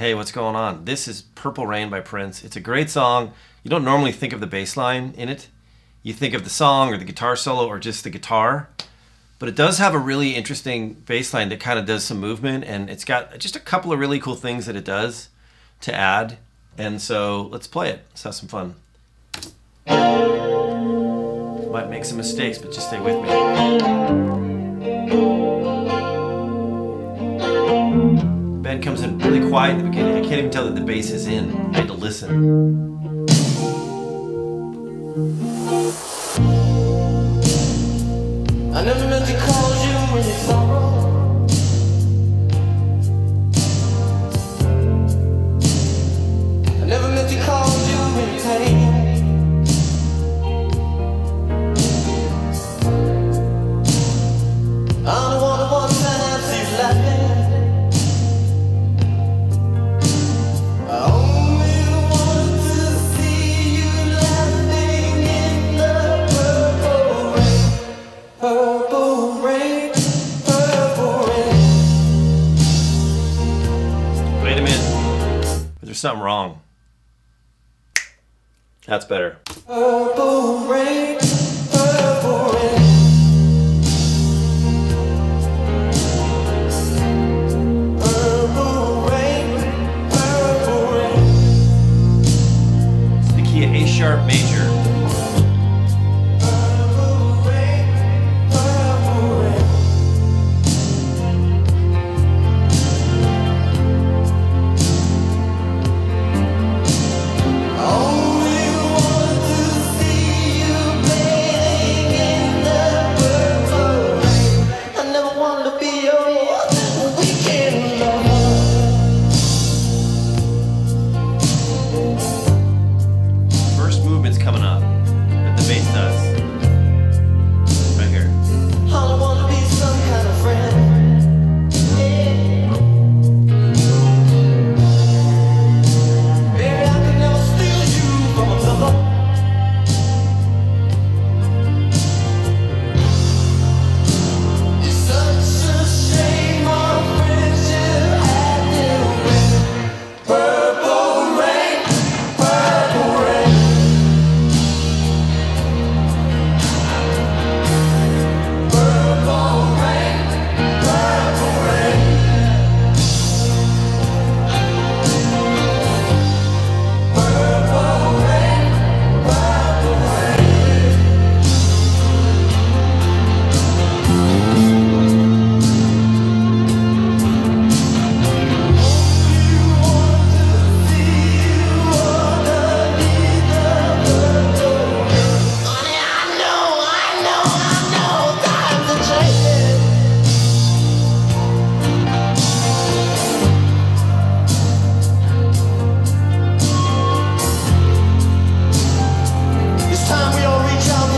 Hey, what's going on? This is Purple Rain by Prince. It's a great song. You don't normally think of the bass line in it. You think of the song or the guitar solo or just the guitar. But it does have a really interesting bass line that kind of does some movement, and it's got just a couple of really cool things that it does to add. And so let's play it. Let's have some fun. Might make some mistakes, but just stay with me. It comes in really quiet in the beginning. I can't even tell that the bass is in. I had to listen. I never meant to call you when you sorrow. I never meant to call you when you pain. I'm the one who wants to have you laughing. Something wrong. That's better. Purple rain, purple rain. Purple rain, purple rain. It's the key of A sharp major. Purple rain, purple rain.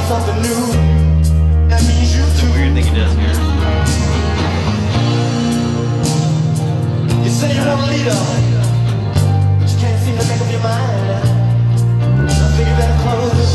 Something new, that means you too. Weird thing he does here. You say you want a leader, but you can't seem to make up your mind. I think you better close it.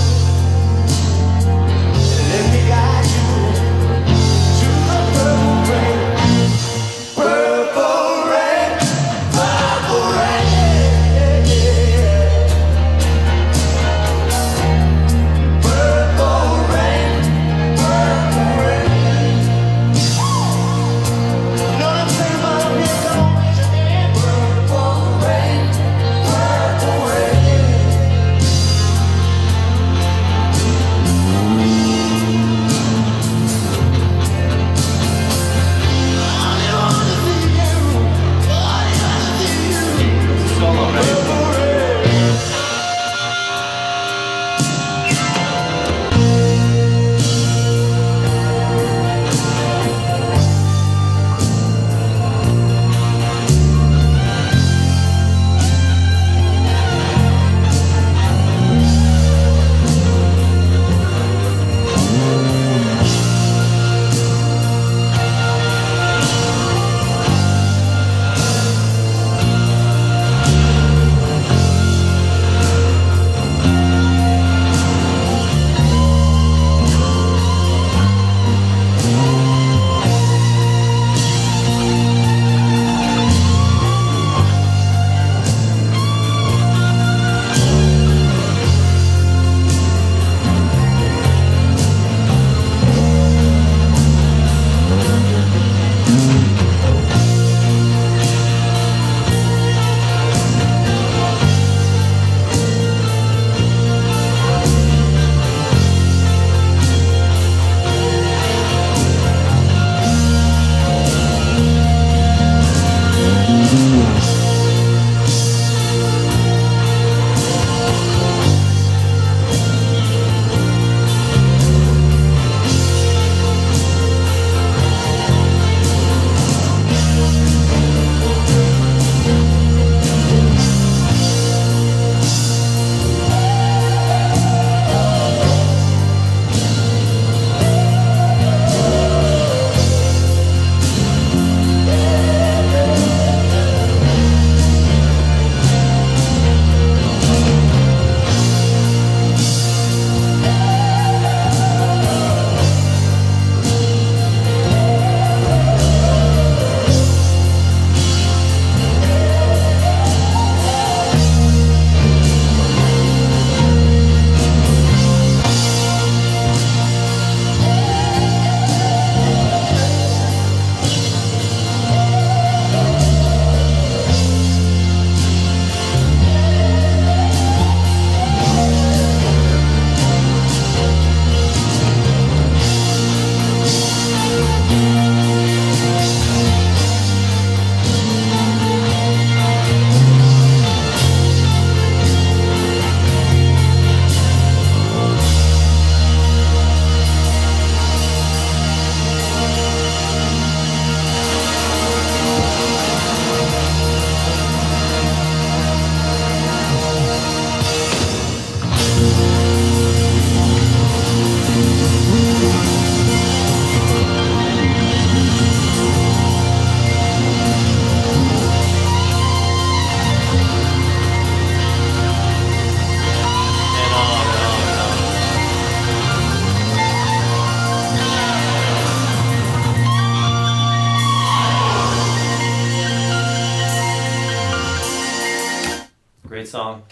Great song.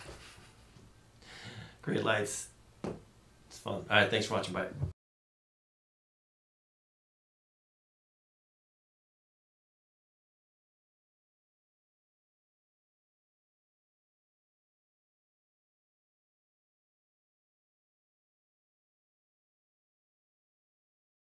Great lights. It's fun. All right, thanks for watching. Bye.